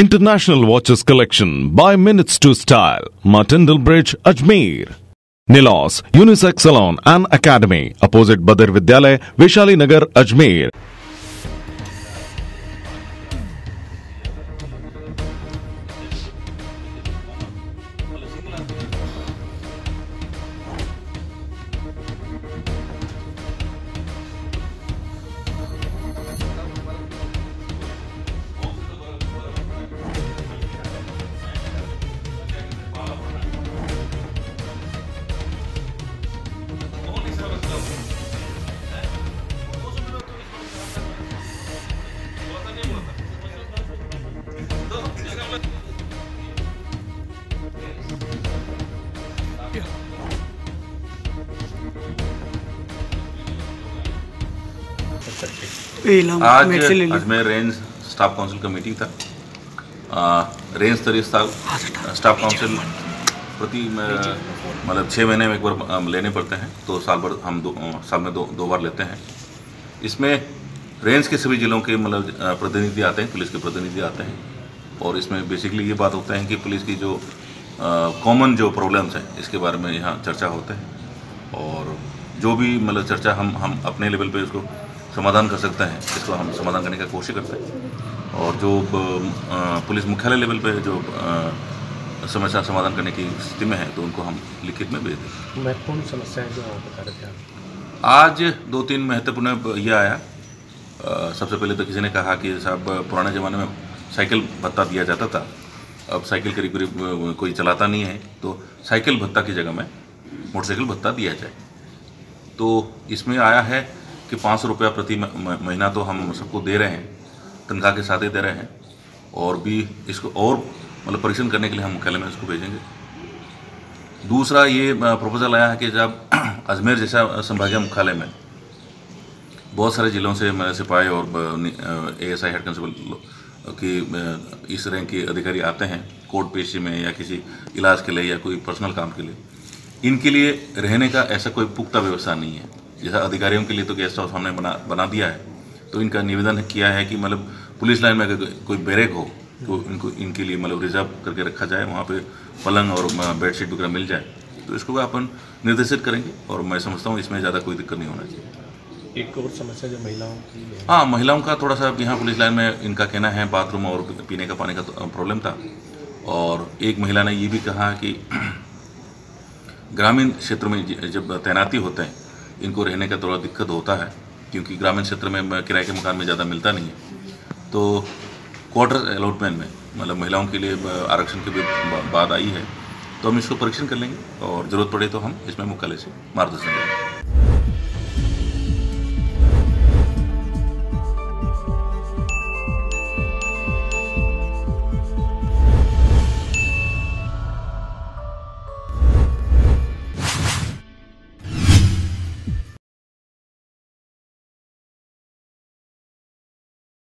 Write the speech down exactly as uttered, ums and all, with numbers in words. International watches collection by Minutes to Style, Martin Dilbridge, Ajmer. Nilos Unisex Salon and Academy, opposite Badar Vidyalay, Vishali Nagar, Ajmer. आज Ajmer range staff council का meeting था। आ, range स्तरीय staff council प्रति मतलब छः महीने में एक बार लेने पड़ते हैं, तो साल भर हम दो साल में दो दो बार लेते हैं। इसमें रेंज के सभी ज़िलों के मतलब प्रतिनिधि आते हैं, पुलिस के प्रतिनिधि आते हैं, और इसमें बेसिकली ये बात होता है कि पुलिस की जो कॉमन जो प्रॉब्लम्स हैं इसके बारे में यहाँ चर्चा होते हैं, और जो भी मतलब चर्चा हम हम अपने लेवल पर उसको समाधान कर सकते हैं, इसको हम समाधान करने का कोशिश करते हैं। और जो पुलिस मुख्यालय लेवल पे जो समस्या समाधान करने की स्थिति में है तो उनको हम लिखित में भेज दें। महत्वपूर्ण समस्या है जो आप बता रहे थे, आज दो तीन महत्वपूर्ण यह आया। आ, सबसे पहले तो किसी ने कहा कि साहब पुराने ज़माने में साइकिल भत्ता दिया जाता था, अब साइकिल करीब करीब कोई चलाता नहीं है, तो साइकिल भत्ता की जगह में मोटरसाइकिल भत्ता दिया जाए। तो इसमें आया है कि पाँच सौ रुपया प्रति महीना तो हम सबको दे रहे हैं, तनख्वाह के साथ ही दे रहे हैं, और भी इसको और मतलब परीक्षण करने के लिए हम मुख्यालय में इसको भेजेंगे। दूसरा ये प्रपोजल आया है कि जब अजमेर जैसा संभागीय मुख्यालय में बहुत सारे ज़िलों से सिपाही और A S I head constable की इस रैंक के अधिकारी आते हैं कोर्ट पेशी में या किसी इलाज के लिए या कोई पर्सनल काम के लिए, इनके लिए रहने का ऐसा कोई पुख्ता व्यवस्था नहीं है। जैसा अधिकारियों के लिए तो गेस्ट हाउस हमने बना बना दिया है, तो इनका निवेदन किया है कि मतलब पुलिस लाइन में अगर कोई बैरक हो तो इनको इनके लिए मतलब रिजर्व करके रखा जाए, वहाँ पे पलंग और बेडशीट वगैरह मिल जाए, तो इसको अपन निर्देशित करेंगे। और मैं समझता हूँ इसमें ज़्यादा कोई दिक्कत नहीं होना चाहिए। एक और समस्या जो महिलाओं की, हाँ महिलाओं का थोड़ा सा यहाँ पुलिस लाइन में इनका कहना है बाथरूम और पीने का पानी का प्रॉब्लम था, और एक महिला ने ये भी कहा कि ग्रामीण क्षेत्र में जब तैनाती होते हैं इनको रहने का थोड़ा दिक्कत होता है, क्योंकि ग्रामीण क्षेत्र में किराए के मकान में ज़्यादा मिलता नहीं है। तो क्वार्टर अलॉटमेंट में मतलब महिलाओं के लिए आरक्षण की भी बात आई है, तो हम इसको परीक्षण कर लेंगे और ज़रूरत पड़े तो हम इसमें मुख्यालय से मार्गदर्शन देंगे।